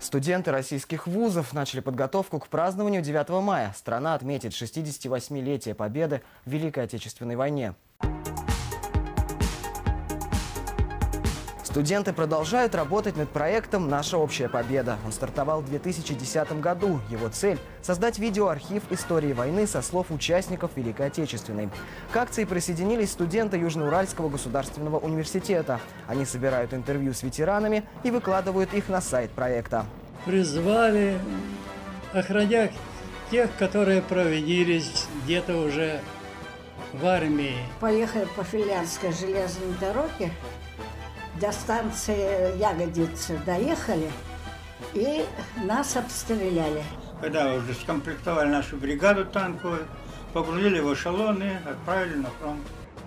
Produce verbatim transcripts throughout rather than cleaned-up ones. Студенты российских вузов начали подготовку к празднованию девятого мая. Страна отметит шестьдесят восьмилетие победы в Великой Отечественной войне. Студенты продолжают работать над проектом «Наша общая победа». Он стартовал в две тысячи десятом году. Его цель – создать видеоархив истории войны со слов участников Великой Отечественной. К акции присоединились студенты Южно-Уральского государственного университета. Они собирают интервью с ветеранами и выкладывают их на сайт проекта. Призвали, охранять тех, которые провинились где-то уже в армии. Поехали по Финляндской железной дороге. До станции Ягодицы доехали и нас обстреляли. Когда уже скомплектовали нашу бригаду танковую, погрузили в эшелоны, отправили на фронт.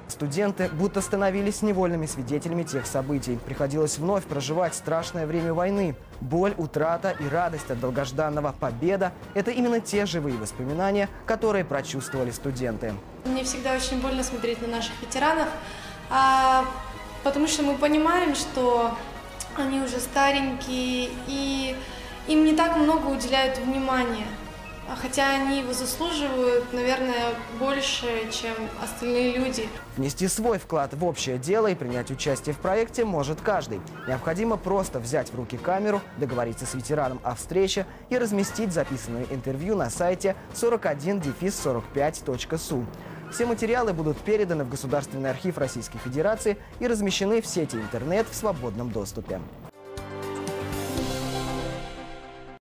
Студенты будто становились невольными свидетелями тех событий. Приходилось вновь проживать страшное время войны. Боль, утрата и радость от долгожданного победа – это именно те живые воспоминания, которые прочувствовали студенты. Мне всегда очень больно смотреть на наших ветеранов. А... Потому что мы понимаем, что они уже старенькие, и им не так много уделяют внимания. Хотя они его заслуживают, наверное, больше, чем остальные люди. Внести свой вклад в общее дело и принять участие в проекте может каждый. Необходимо просто взять в руки камеру, договориться с ветераном о встрече и разместить записанное интервью на сайте сорок один сорок пять точка эс у. Все материалы будут переданы в Государственный архив Российской Федерации и размещены в сети интернет в свободном доступе.